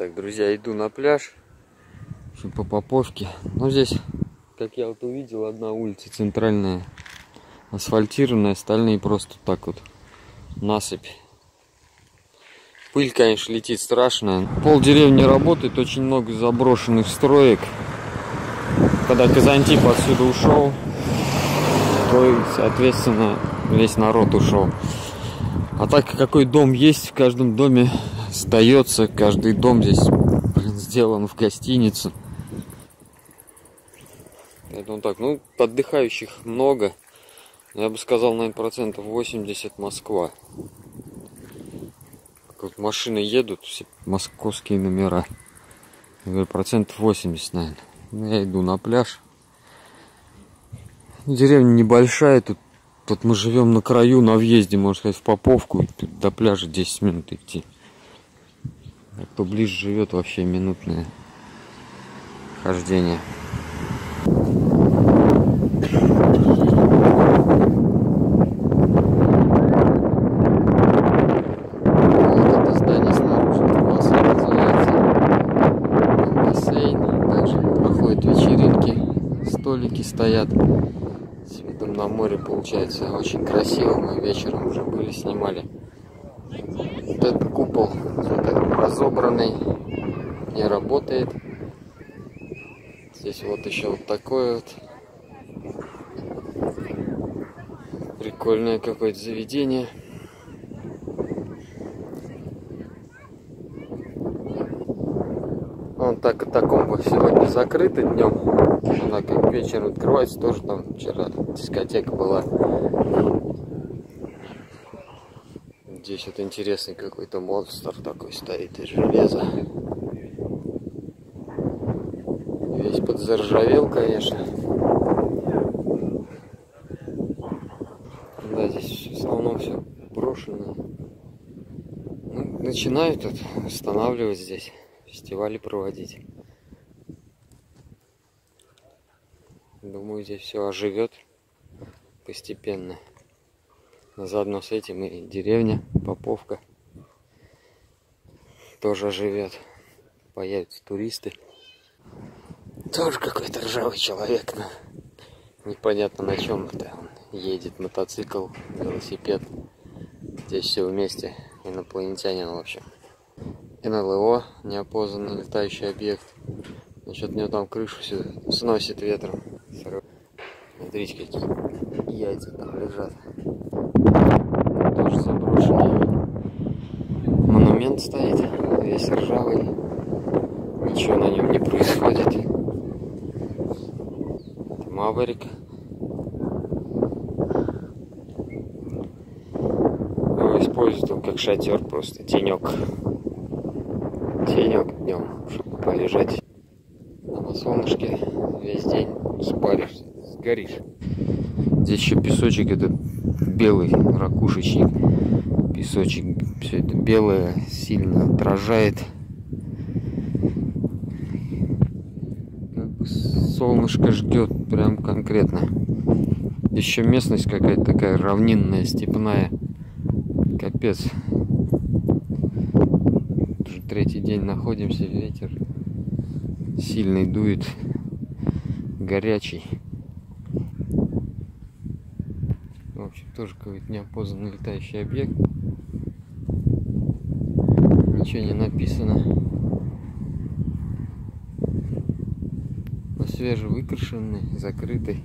Так, друзья, иду на пляж по Поповке. Но здесь, как я вот увидел, одна улица центральная, асфальтированная, остальные просто так вот насыпь. Пыль, конечно, летит страшная. Пол деревни работает, очень много заброшенных строек. Когда Казантип отсюда ушел, то, соответственно, весь народ ушел. А так, какой дом есть, в каждом доме сдается. Каждый дом здесь, блин, сделан в гостиницу. Поэтому так, ну, отдыхающих много. Я бы сказал, наверное, 80% Москва. Вот машины едут, все московские номера. 80%, наверное. Я иду на пляж. Деревня небольшая, тут мы живем на краю, на въезде, можно сказать, в Поповку. Тут до пляжа 10 минут идти. А кто ближе живет, вообще минутное хождение. Стоят с видом на море, получается очень красиво. Мы вечером уже были, снимали. Вот этот купол разобранный, не работает. Здесь вот еще вот такое вот прикольное какое-то заведение. Он так и таком сегодня закрыто днем. Она как вечером открывается, тоже там вчера дискотека была. Здесь вот интересный какой-то монстр такой стоит из железа. Весь подзаржавел, конечно. Да, здесь в основном все брошено. Ну, начинают тут устанавливать здесь, фестивали проводить. Думаю, здесь все оживет постепенно. Но заодно с этим и деревня Поповка тоже оживет. Появятся туристы. Тоже какой-то ржавый человек. Но непонятно, на чем это он едет. Мотоцикл, велосипед. Здесь все вместе. Инопланетянин, в общем. НЛО, неопознанный летающий объект. Насчет него там крышу все сносит ветром. Смотрите, какие яйца там лежат. Тоже заброшенный монумент стоит, весь ржавый. Ничего на нем не происходит. Там аварик. Его используют он как шатер, просто тенек. Тенек днем, чтобы полежать. А на солнышке весь день спаришься, сгоришь. Здесь еще песочек, это белый ракушечник. Песочек, все это белое, сильно отражает. Как бы солнышко ждет прям конкретно. Еще местность какая-то такая равнинная, степная. Капец. Уже третий день находимся, ветер сильный дует, горячий. В общем, тоже какой-то неопознанный летающий объект. Ничего не написано. Но свежевыкрашенный, закрытый.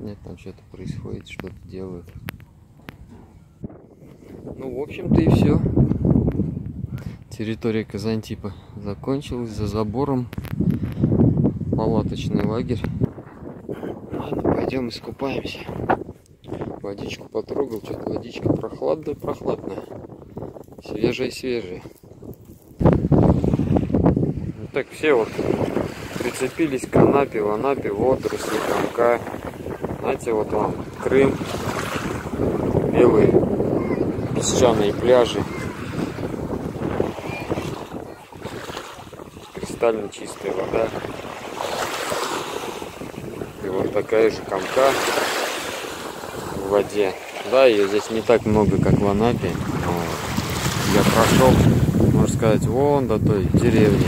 Нет, там что-то происходит, что-то делают. Ну, в общем-то, и все. Территория Казантипа закончилась. За забором палаточный лагерь. Ладно, пойдем искупаемся. Водичку потрогал, что-то водичка прохладная. Свежая. Ну, так все вот прицепились к Анапе, в Анапе водоросли, камка. Знаете, вот вам Крым, белые песчаные пляжи. Кристально чистая вода. И вот такая же камка в воде. Да, ее здесь не так много, как в Анапе, но я прошел, можно сказать, вон до той деревни,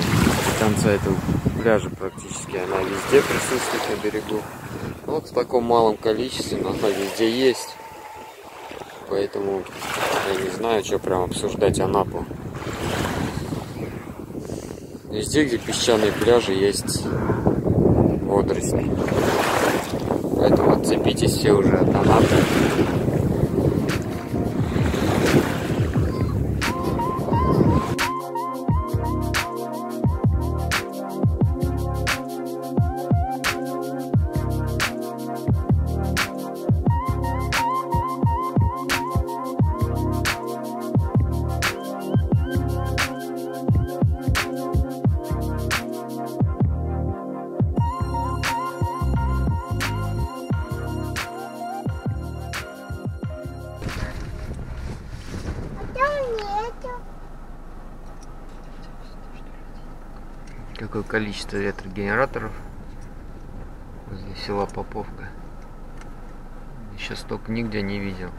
до конца этого пляжа практически. Она везде присутствует на берегу. Вот в таком малом количестве, но она везде есть. Поэтому я не знаю, что прям обсуждать Анапу. Везде, где песчаные пляжи, есть водоросли. Поэтому отцепитесь все уже от Анапы. Какое количество ветрогенераторов возле села Поповка. Еще столько нигде не видел.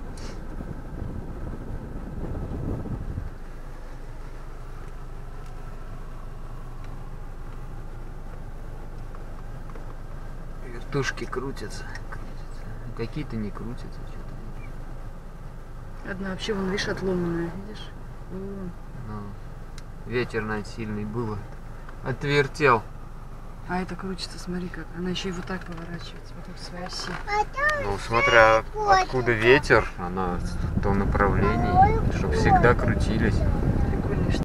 Вертушки крутятся. А какие-то не крутятся. Одна вообще, вон, видишь, отломанная, видишь? Ну, ветер, наверное, сильный был. Отвертел. А это крутится, смотри как. Она еще и вот так поворачивается, вот так в своей оси. Ну, смотря откуда ветер, она в том направлении, чтобы всегда крутились. Прикольно, что...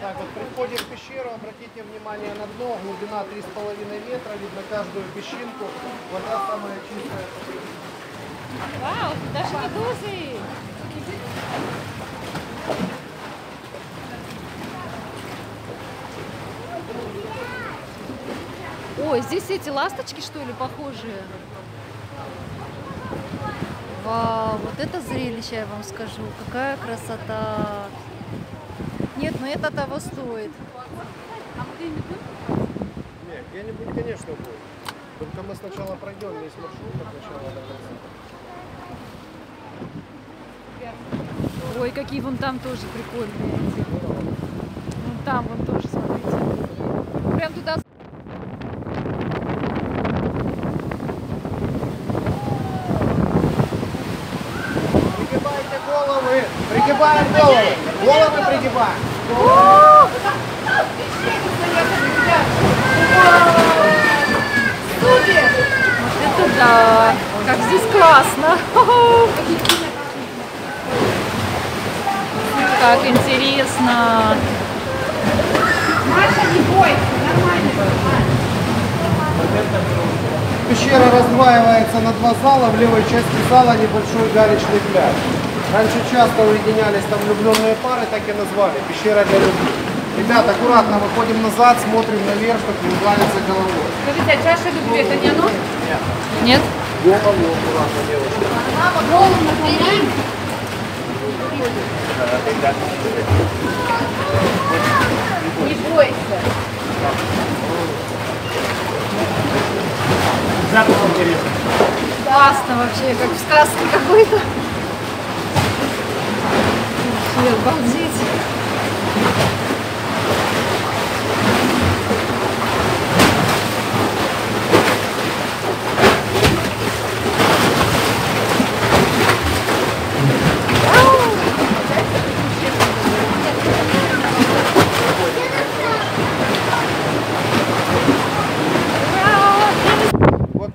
Так, вот при входе в пещеру обратите внимание на дно, глубина 3,5 метра, видно каждую песчинку, вода самая чистая. Вау, даже медузы! Ой, здесь эти ласточки, что ли, похожие? Вау, вот это зрелище, я вам скажу, какая красота! Нет, но это того стоит. А мы где-нибудь будем? Нет, где-нибудь, конечно, будет. Только мы сначала пройдем весь маршрут от начала до конца. Ой, какие вон там тоже прикольные эти. Вон там, вон тоже, смотрите. Прям туда... Пригибайте головы! Пригибаем головы! Головы пригибаем! Супер! Это да! Как здесь классно! Как интересно! Маша, не бойся! Нормально! Пещера раздваивается на два зала. В левой части зала небольшой галечный пляж. Раньше часто уединялись там влюбленные пары, так и назвали. Пещера для любви. Ребята, аккуратно выходим назад, смотрим наверх, чтобы не удариться головой. Скажите, а чаша любви это не оно? Нет. Нет? Голову ваша девушка. Мама, голову набери. Не бойся. Запах интересный. Классно вообще, как в сказке какой-то. Вообще, обалдеть.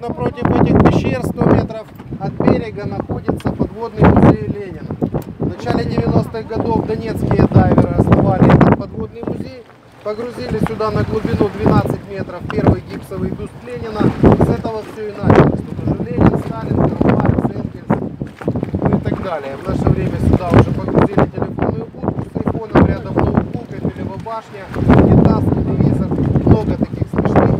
Напротив этих пещер 100 метров от берега находится подводный музей Ленина. В начале 90-х годов донецкие дайверы основали этот подводный музей, погрузили сюда на глубину 12 метров первый гипсовый бюст Ленина. С этого все и началось. Тут уже Ленин, Сталин, Маркс, Энгельс, ну и так далее. В наше время сюда уже погрузили телефонную будку с телефоном, рядом ноутбук, Эйфелева башня, унитаз, телевизор, много таких смешных.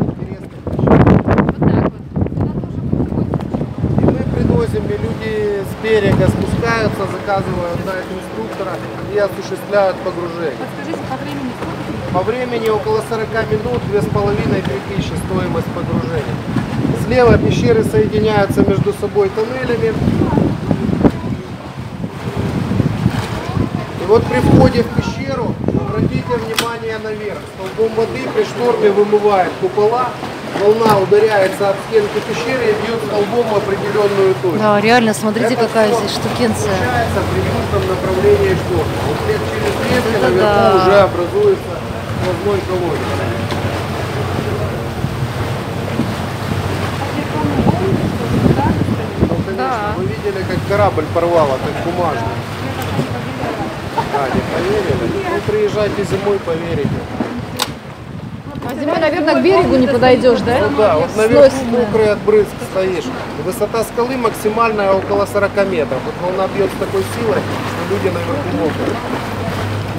Люди с берега спускаются, заказывают на инструктора и осуществляют погружение. Подскажите, по времени сколько? По времени около 40 минут, 2500 стоимость погружения. Слева пещеры соединяются между собой тоннелями. И вот при входе в пещеру обратите внимание наверх. Столбом воды при шторме вымывает купола. Волна ударяется от стенки пещеры и бьет столбом в определенную точку. Да, реально, смотрите, этот какая здесь штукенция. Получается при южном направлении шторма. Вот лет через лес наверху уже образуется сквозной колодец. Да. Вы видели, как корабль порвало, как бумажник. Да, не поверили? Вы приезжайте зимой, поверите. А зимой, наверное, к берегу не подойдешь, да? Ну да, вот наверху мокрый от брызг стоишь. Высота скалы максимальная около 40 метров. Вот волна бьет с такой силой, что люди наверху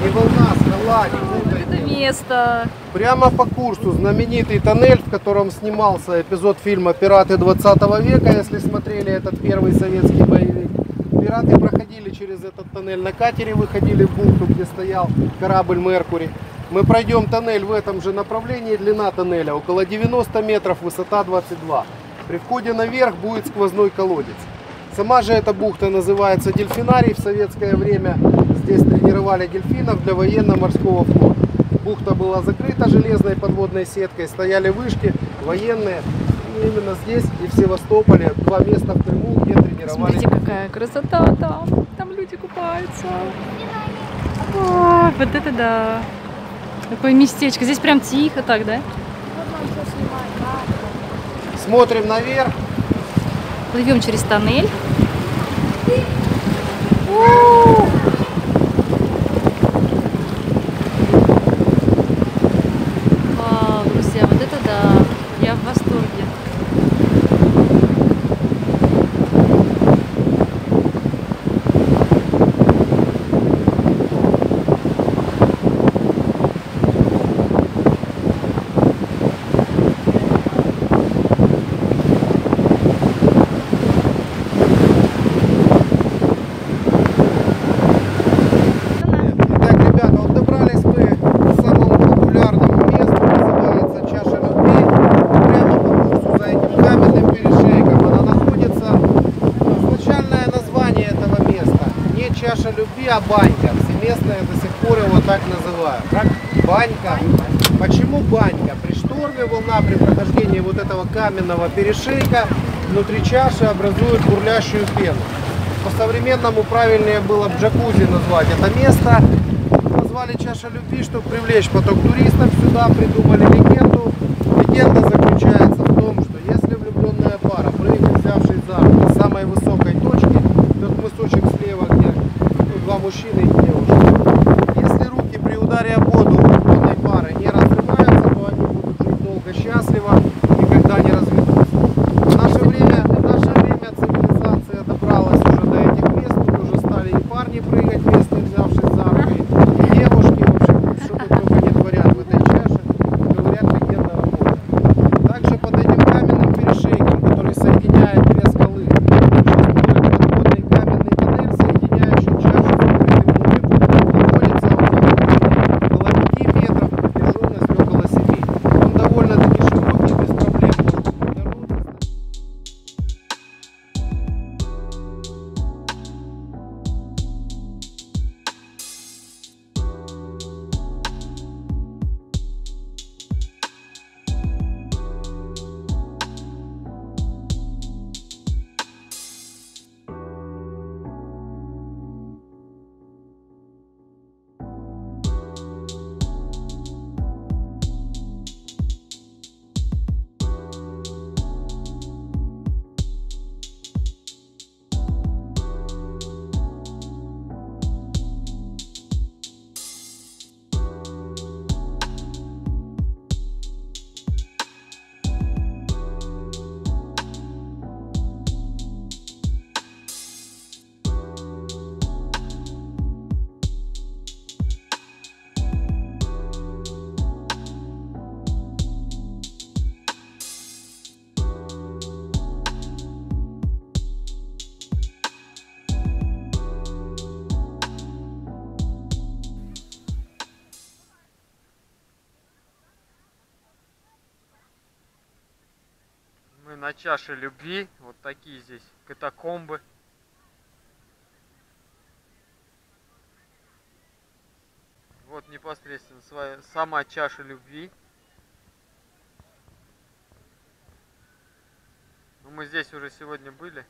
мокрые. Не волна, скала, не путайте. Это место. Прямо по курсу знаменитый тоннель, в котором снимался эпизод фильма «Пираты 20 века», если смотрели этот первый советский боевик. Пираты проходили через этот тоннель на катере, выходили в бухту, где стоял корабль «Меркурий». Мы пройдем тоннель в этом же направлении, длина тоннеля около 90 метров, высота 22. При входе наверх будет сквозной колодец. Сама же эта бухта называется дельфинарий. В советское время здесь тренировали дельфинов для военно-морского флота. Бухта была закрыта железной подводной сеткой, стояли вышки военные. И именно здесь и в Севастополе два места в Крыму, где тренировали. Смотрите, какая красота там, там люди купаются. О, вот это да! Такое местечко. Здесь прям тихо так, да? Смотрим наверх. Плывем через тоннель. О-о-о! Вау, друзья, вот это да. Я в восторге. Чаша любви, а банька. Все местные до сих пор его так называют. Как? Банька. Почему банька? При шторме волна, при прохождении вот этого каменного перешейка внутри чаши образует бурлящую пену. По-современному правильнее было бы джакузи назвать это место. Назвали Чаша любви, чтобы привлечь поток туристов сюда, придумали легенду. Легенда заключается в том, что если влюбленная пара, прыгнет, взявшись за руку с самой высокой точки, тот мысочек слева, где два мужчины и девушка. Если руки при ударе об воду данной пары не разрываются, то они будут жить долго, счастливо, никогда не разведутся. В наше время цивилизация добралась уже до этих мест, тут уже стали и парни прыгать, вместе взявшись за руки, и девушки, в общем, что только не творят в этой чаше, говорят, легенда работает. на Чаше любви. Вот такие здесь катакомбы. Вот непосредственно своя, сама Чаша любви. Ну, мы здесь уже сегодня были.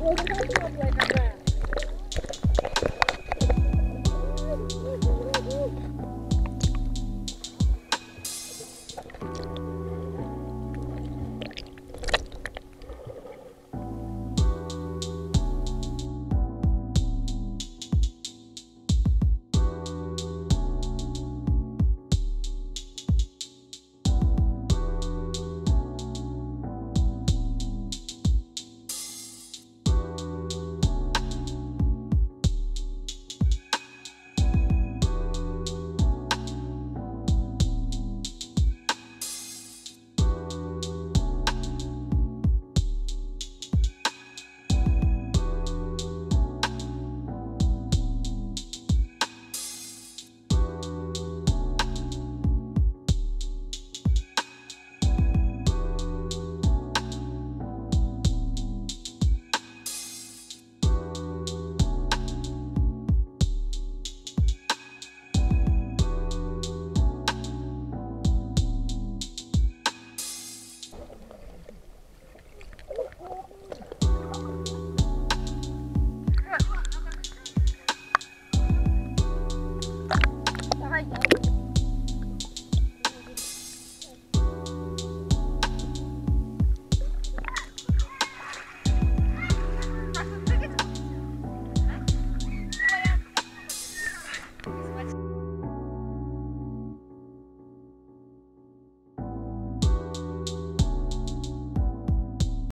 Ой, какая теплая какая.